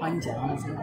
Panjang. Langsung.